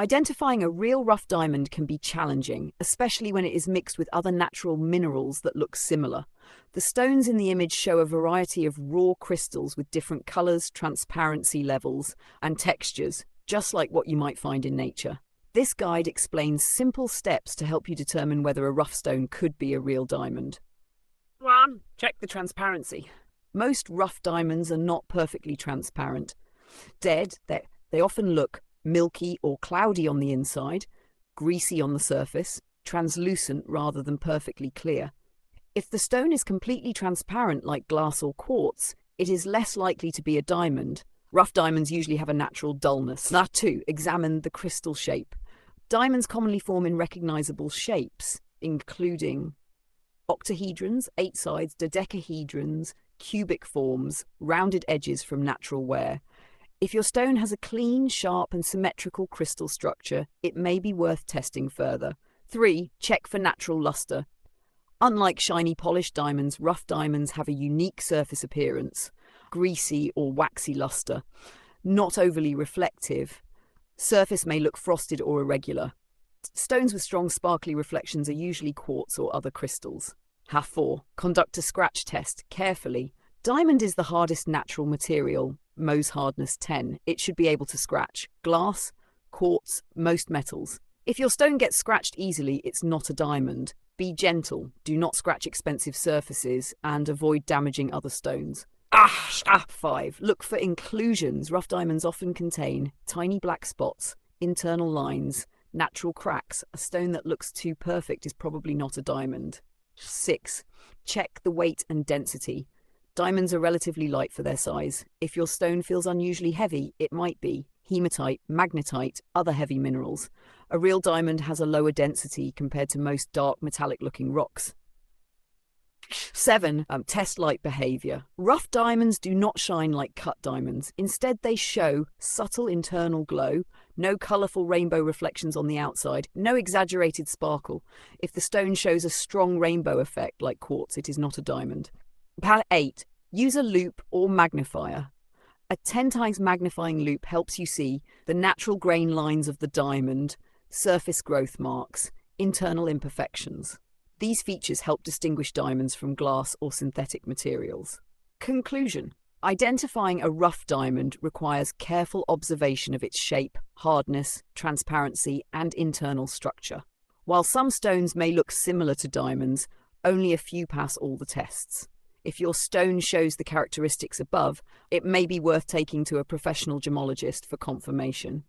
Identifying a real rough diamond can be challenging, especially when it is mixed with other natural minerals that look similar. The stones in the image show a variety of raw crystals with different colors, transparency levels, and textures, just like what you might find in nature. This guide explains simple steps to help you determine whether a rough stone could be a real diamond. 1. Check the transparency. Most rough diamonds are not perfectly transparent. They often look milky or cloudy on the inside, greasy on the surface, translucent rather than perfectly clear. If the stone is completely transparent like glass or quartz, it is less likely to be a diamond. Rough diamonds usually have a natural dullness. 2. Examine the crystal shape. Diamonds commonly form in recognizable shapes, including octahedrons, 8 sides, dodecahedrons, cubic forms, rounded edges from natural wear. If your stone has a clean, sharp and symmetrical crystal structure, it may be worth testing further. 3. Check for natural luster. Unlike shiny polished diamonds, rough diamonds have a unique surface appearance, greasy or waxy luster, not overly reflective. Surface may look frosted or irregular. Stones with strong sparkly reflections are usually quartz or other crystals. 4. Conduct a scratch test carefully. Diamond is the hardest natural material, Mohs hardness 10. It should be able to scratch glass, quartz, most metals. If your stone gets scratched easily, it's not a diamond. Be gentle, do not scratch expensive surfaces, and avoid damaging other stones. 5. Look for inclusions. Rough diamonds often contain tiny black spots, internal lines, natural cracks. A stone that looks too perfect is probably not a diamond. 6. Check the weight and density. Diamonds are relatively light for their size. If your stone feels unusually heavy, it might be hematite, magnetite, other heavy minerals. A real diamond has a lower density compared to most dark metallic-looking rocks. 7. Test light behavior. Rough diamonds do not shine like cut diamonds. Instead, they show subtle internal glow, no colorful rainbow reflections on the outside, no exaggerated sparkle. If the stone shows a strong rainbow effect like quartz, it is not a diamond. 8. Use a loop or magnifier. A 10 times magnifying loop helps you see the natural grain lines of the diamond, surface growth marks, internal imperfections. These features help distinguish diamonds from glass or synthetic materials. Conclusion. Identifying a rough diamond requires careful observation of its shape, hardness, transparency, and internal structure. While some stones may look similar to diamonds, only a few pass all the tests. If your stone shows the characteristics above, it may be worth taking to a professional gemologist for confirmation.